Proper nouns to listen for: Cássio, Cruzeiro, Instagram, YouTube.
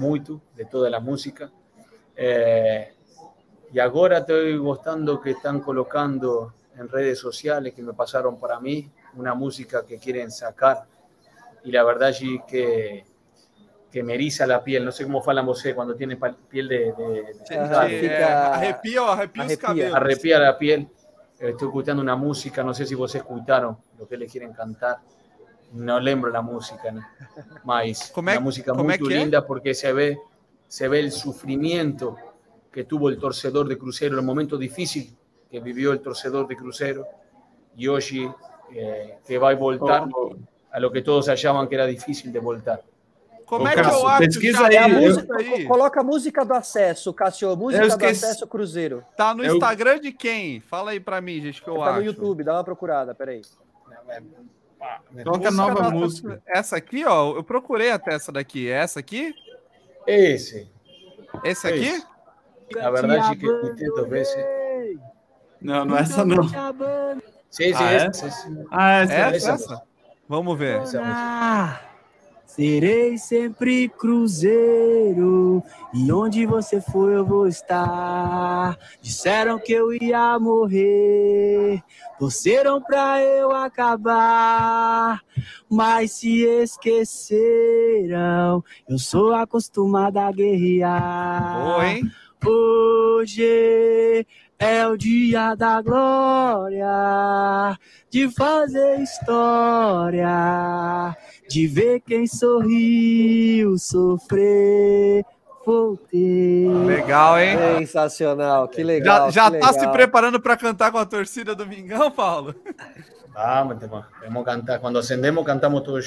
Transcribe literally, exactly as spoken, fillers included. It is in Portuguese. muito de toda a música. É, e agora estou gostando que estão colocando em redes sociais, que me passaram para mim, uma música que querem sacar. E a verdade é que, que me eriza a pele. Não sei como falam vocês quando têm pele de... de, de ah, fica... Arrepia ou arrepia os cabelos. Arrepia a pele. Estou escutando uma música, não sei se vocês escutaram o que eles querem cantar. Não lembro da música, né? Mas é uma música muito é? linda, porque se vê, se vê o sofrimento que teve o torcedor de Cruzeiro, o momento difícil que viveu o torcedor de Cruzeiro, e hoje eh, que vai voltar oh, a lo que todos achavam que era difícil de voltar. Como é que eu acho? Pesquisa aí, a música, aí. Coloca a música do acesso, Cássio. Música do acesso Cruzeiro. Tá no eu... Instagram de quem? Fala aí pra mim, gente, que eu, eu acho. Tá no YouTube, dá uma procurada, peraí. É, Ah, Toca nova da... música. Essa aqui, ó, eu procurei até essa daqui. Essa aqui? Esse. Esse aqui? Esse. Na verdade, que eu tento ver se... Não, não é essa não. Sim, sim, ah, essa. essa. Ah, essa, essa, essa. essa. Vamos ver. Ah, serei sempre Cruzeiro, e onde você for eu vou estar. Disseram que eu ia morrer, torceram pra eu acabar, mas se esqueceram, eu sou acostumada a guerrear. Boa, hein? Hoje é o dia da glória, de fazer história, de ver quem sorriu, sofrer, voltei. Legal, hein? Sensacional, que legal. Já, já que tá legal. Se preparando para cantar com a torcida do Domingão, Paulo? Vamos, ah, vamos cantar. Quando acendemos, cantamos todos juntos.